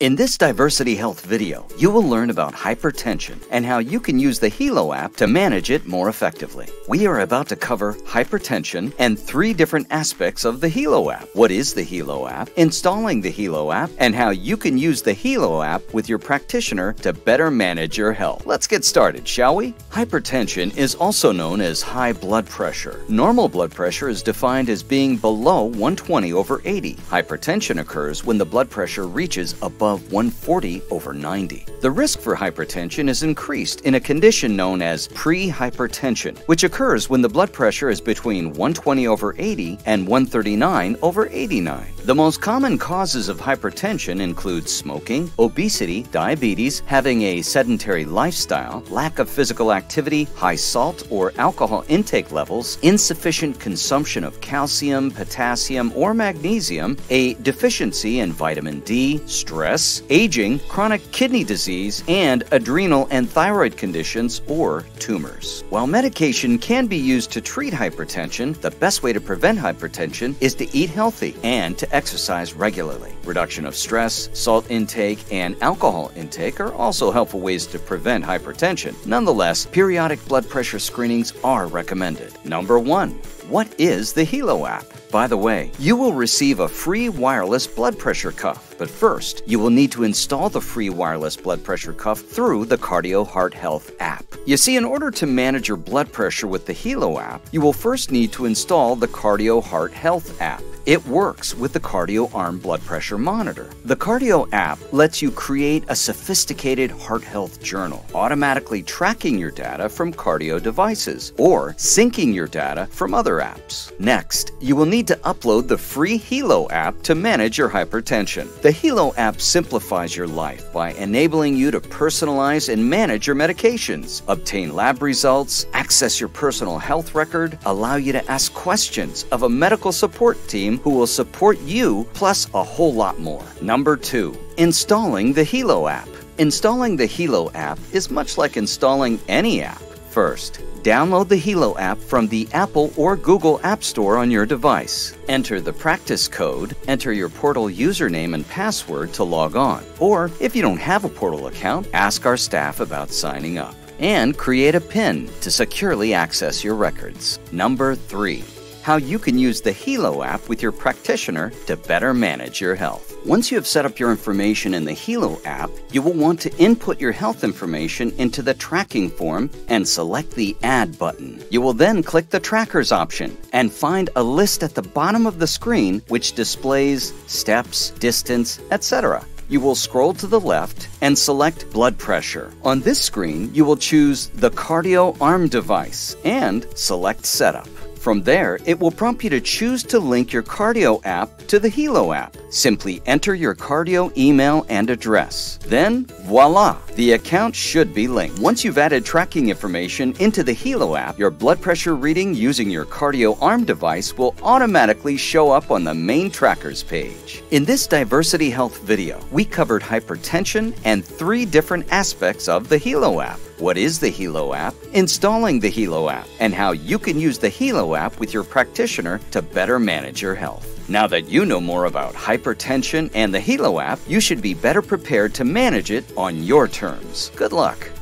In this Diversity Health video, you will learn about hypertension and how you can use the Healow app to manage it more effectively. We are about to cover hypertension and 3 different aspects of the Healow app. What is the Healow app, installing the Healow app, and how you can use the Healow app with your practitioner to better manage your health. Let's get started, shall we? Hypertension is also known as high blood pressure. Normal blood pressure is defined as being below 120/80. Hypertension occurs when the blood pressure reaches above 140/90. The risk for hypertension is increased in a condition known as prehypertension, which occurs when the blood pressure is between 120/80 and 139/89. The most common causes of hypertension include smoking, obesity, diabetes, having a sedentary lifestyle, lack of physical activity, high salt or alcohol intake levels, insufficient consumption of calcium, potassium, or magnesium, a deficiency in vitamin D, stress, aging, chronic kidney disease, and adrenal and thyroid conditions or tumors. While medication can be used to treat hypertension, the best way to prevent hypertension is to eat healthy and to exercise regularly. Reduction of stress, salt intake, and alcohol intake are also helpful ways to prevent hypertension. Nonetheless, periodic blood pressure screenings are recommended. Number 1, what is the Healow app? By the way, you will receive a free wireless blood pressure cuff, but first, you will need to install the free wireless blood pressure cuff through the Cardio Heart Health app. You see, in order to manage your blood pressure with the Healow app, you will first need to install the Cardio Heart Health app. It works with the Cardio Arm Blood Pressure Monitor. The Cardio app lets you create a sophisticated heart health journal, automatically tracking your data from cardio devices or syncing your data from other apps. Next, you will need to upload the free Healow app to manage your hypertension. The Healow app simplifies your life by enabling you to personalize and manage your medications, obtain lab results, access your personal health record, allow you to ask questions of a medical support team who will support you, plus a whole lot more. Number 2, installing the Healow app. Installing the Healow app is much like installing any app. First, download the Healow app from the Apple or Google App Store on your device. Enter the practice code, enter your portal username and password to log on. Or, if you don't have a portal account, ask our staff about signing up. And create a PIN to securely access your records. Number 3. How you can use the Healow app with your practitioner to better manage your health. Once you have set up your information in the Healow app, you will want to input your health information into the tracking form and select the Add button. You will then click the Trackers option and find a list at the bottom of the screen which displays steps, distance, etc. You will scroll to the left and select blood pressure. On this screen, you will choose the Cardio Arm device and select Setup. From there, it will prompt you to choose to link your Cardio app to the Healow app. Simply enter your Cardio email and address. Then, voila! The account should be linked. Once you've added tracking information into the Healow app, your blood pressure reading using your Cardio Arm device will automatically show up on the main trackers page. In this Diversity Health video, we covered hypertension and 3 different aspects of the Healow app. What is the Healow app, installing the Healow app, and how you can use the Healow app with your practitioner to better manage your health. Now that you know more about hypertension and the Healow app, you should be better prepared to manage it on your terms. Good luck!